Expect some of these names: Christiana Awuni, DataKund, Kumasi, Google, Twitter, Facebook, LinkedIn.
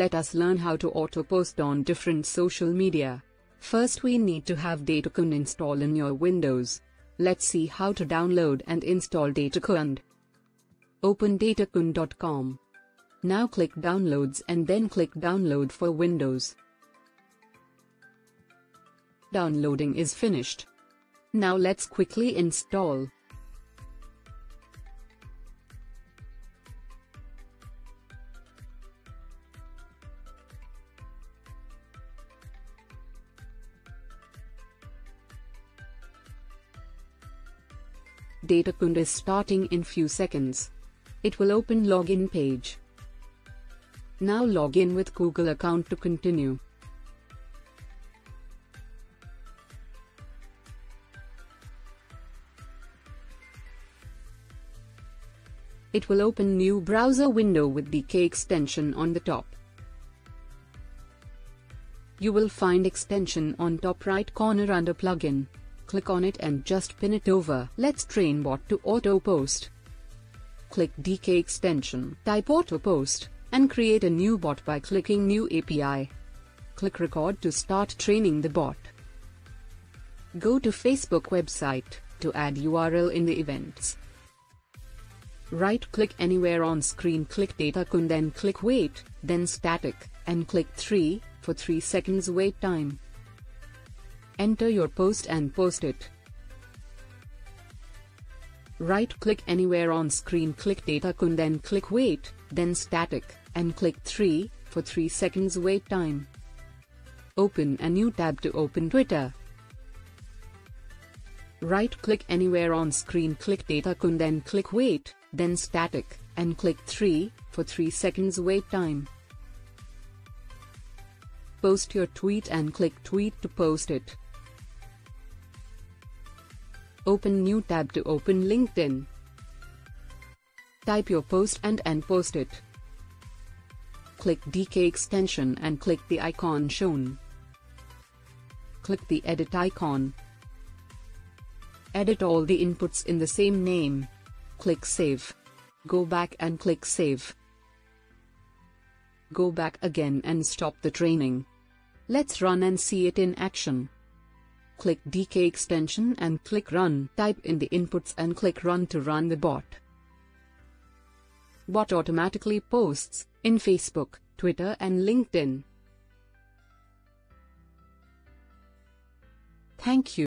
Let us learn how to auto-post on different social media. First, we need to have DataKund installed in your Windows. Let's see how to download and install DataKund. Open datakund.com. Now click Downloads and then click Download for Windows. Downloading is finished. Now let's quickly install. DataKund is starting in few seconds. It will open login page. Now log in with Google account to continue. It will open new browser window with DK extension on the top. You will find extension on top right corner under plugin. Click on it and just pin it over. Let's train bot to auto-post. Click DK extension, type auto-post, and create a new bot by clicking New API. Click Record to start training the bot. Go to Facebook website to add URL in the events. Right-click anywhere on screen, click DataKund, then click Wait, then Static, and click 3 for 3 seconds wait time. Enter your post and post it. Right-click anywhere on screen, click DataKund, then click Wait, then Static, and click 3 for 3 seconds wait time. Open a new tab to open Twitter. Right-click anywhere on screen, click DataKund, then click Wait, then Static, and click 3 for 3 seconds wait time. Post your tweet and click Tweet to post it. Open new tab to open LinkedIn. Type your post and post it. Click DK extension and click the icon shown. Click the edit icon. Edit all the inputs in the same name. Click Save. Go back and click Save. Go back again and stop the training. Let's run and see it in action. Click DK extension and click Run. Type in the inputs and click Run to run the bot. Bot automatically posts in Facebook, Twitter, and LinkedIn. Thank you.